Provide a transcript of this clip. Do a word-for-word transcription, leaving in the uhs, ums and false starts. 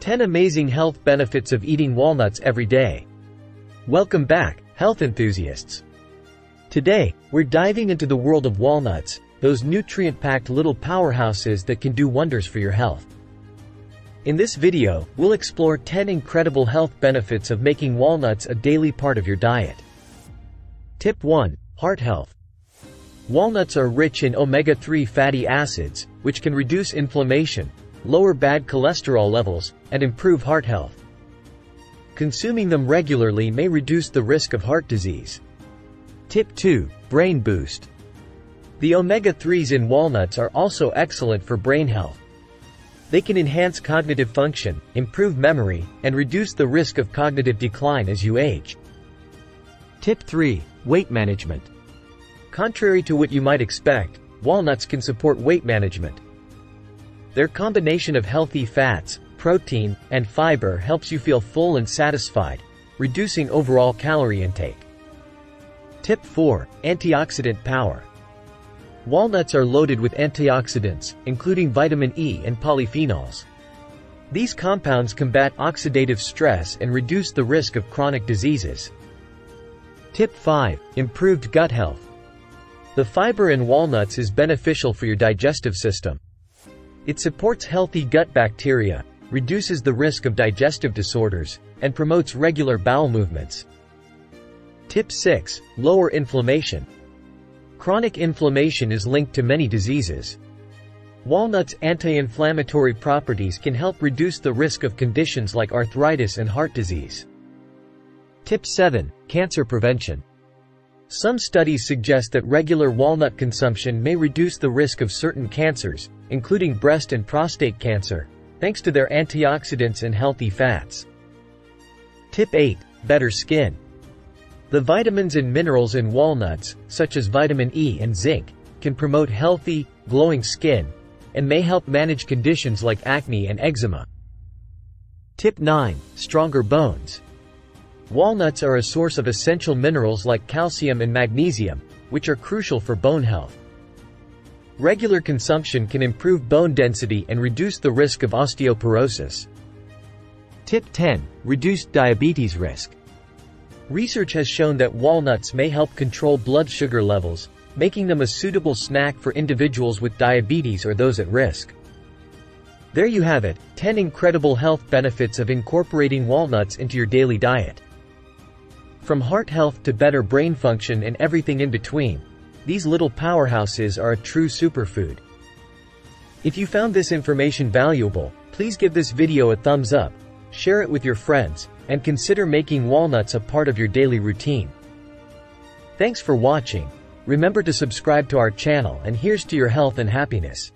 ten Amazing Health Benefits of Eating Walnuts Every Day. Welcome back, health enthusiasts. Today, we're diving into the world of walnuts, those nutrient-packed little powerhouses that can do wonders for your health. In this video, we'll explore ten incredible health benefits of making walnuts a daily part of your diet. Tip one. Heart Health. Walnuts are rich in omega three fatty acids, which can reduce inflammation, lower bad cholesterol levels, and improve heart health. Consuming them regularly may reduce the risk of heart disease. Tip two. Brain Boost. The omega threes in walnuts are also excellent for brain health. They can enhance cognitive function, improve memory, and reduce the risk of cognitive decline as you age. Tip three. Weight Management. Contrary to what you might expect, walnuts can support weight management. Their combination of healthy fats, protein, and fiber helps you feel full and satisfied, reducing overall calorie intake. Tip four. Antioxidant Power. Walnuts are loaded with antioxidants, including vitamin E and polyphenols. These compounds combat oxidative stress and reduce the risk of chronic diseases. Tip five. Improved Gut Health. The fiber in walnuts is beneficial for your digestive system. It supports healthy gut bacteria, reduces the risk of digestive disorders, and promotes regular bowel movements. Tip six. Lower Inflammation. Chronic inflammation is linked to many diseases. Walnuts' anti-inflammatory properties can help reduce the risk of conditions like arthritis and heart disease. Tip seven. Cancer Prevention. Some studies suggest that regular walnut consumption may reduce the risk of certain cancers, including breast and prostate cancer, thanks to their antioxidants and healthy fats. Tip eight. Better Skin. The vitamins and minerals in walnuts, such as vitamin E and zinc, can promote healthy, glowing skin, and may help manage conditions like acne and eczema. Tip nine. Stronger Bones. Walnuts are a source of essential minerals like calcium and magnesium, which are crucial for bone health. Regular consumption can improve bone density and reduce the risk of osteoporosis. Tip ten. Reduced Diabetes Risk. Research has shown that walnuts may help control blood sugar levels, making them a suitable snack for individuals with diabetes or those at risk. There you have it, ten incredible health benefits of incorporating walnuts into your daily diet. From heart health to better brain function and everything in between, these little powerhouses are a true superfood. If you found this information valuable, please give this video a thumbs up, share it with your friends, and consider making walnuts a part of your daily routine. Thanks for watching. Remember to subscribe to our channel, and here's to your health and happiness.